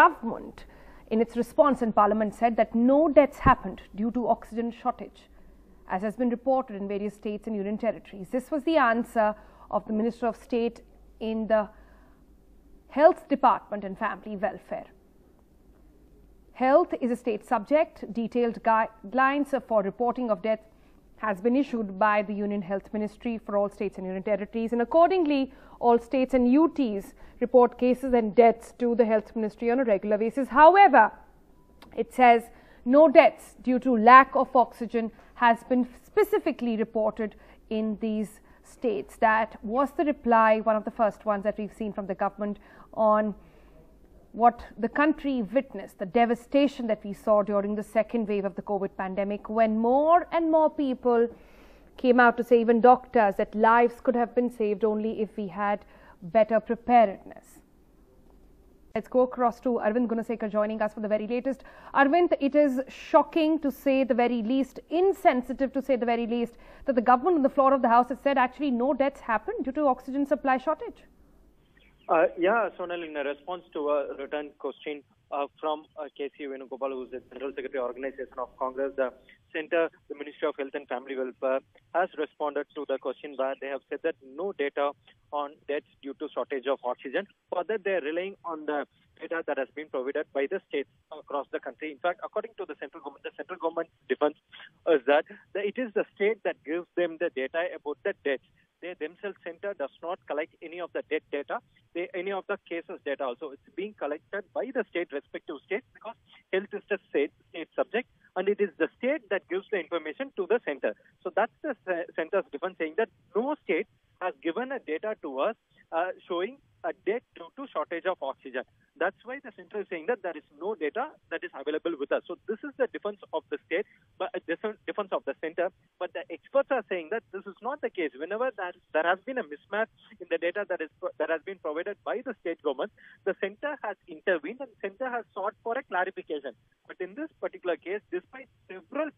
government, in its response in Parliament, said that no deaths happened due to oxygen shortage, as has been reported in various states and union territories. This was the answer of the Minister of State in the Health Department and Family Welfare. Health is a state subject. Detailed guidelines for reporting of death has been issued by the Union Health Ministry for all states and union territories, and accordingly all states and UTs report cases and deaths to the Health Ministry on a regular basis. However, it says no deaths due to lack of oxygen has been specifically reported in these states. That was the reply, one of the first ones that we've seen from the government on what the country witnessed, the devastation that we saw during the second wave of the COVID pandemic, when more and more people came out to say, even doctors, that lives could have been saved only if we had better preparedness. Let's go across to Arvind Gunasekar joining us for the very latest. Arvind, it is shocking to say the very least, insensitive to say the very least, that the government on the floor of the House has said actually no deaths happened due to oxygen supply shortage. Yeah, Sonal, in response to a written question from K C Venugopal, who is the General Secretary of Organisation of Congress, the Centre, the Ministry of Health and Family Welfare, has responded to the question where they have said that no data on deaths due to shortage of oxygen. For that, they are relying on the data that has been provided by the states across the country. In fact, according to the central government's defense is that it is the state that gives them the data about the deaths. They themselves, center does not collect any of the death data, any of the cases data also. It's being collected by the state, respective states, because health is the state subject, and it is the state that gives the information to the center. So that's the center's defense, saying that no state has given a data to us showing a death due to shortage of oxygen. That's why the center is saying that there is no data that is available with us. So this is the defense of the state, but defense of the center. But the experts are saying that this is not the case. Whenever there has been a mismatch in the data that has been provided by the state government, the center has intervened and the center has sought for a clarification. But in this particular case, despite several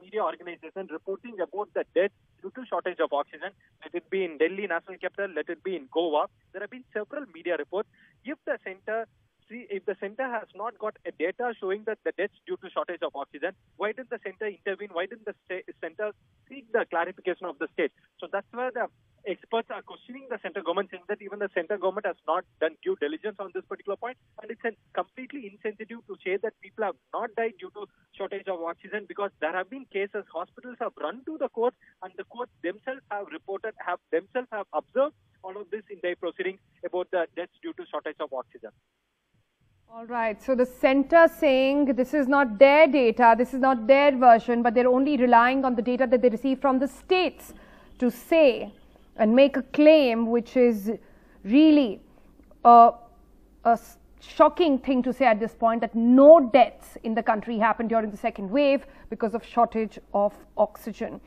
media organizations reporting about the death due to shortage of oxygen, let it be in Delhi, national capital, let it be in Goa, there have been several media reports. If the center has not got a data showing that the deaths due to shortage of oxygen, why didn't the center intervene? Why didn't the center seek the clarification of the state? So that's where the experts are questioning the central government, saying that even the central government has not done due diligence on this particular point, and it's completely insensitive to say that people have not died due to shortage of oxygen, because there have been cases, hospitals have run to the courts, and the courts themselves have reported, have observed all of this in their proceedings about the deaths due to shortage of oxygen. All right, so the center saying this is not their data, this is not their version, but they're only relying on the data that they receive from the states to say and make a claim, which is really a shocking thing to say at this point, that no deaths in the country happened during the second wave because of shortage of oxygen.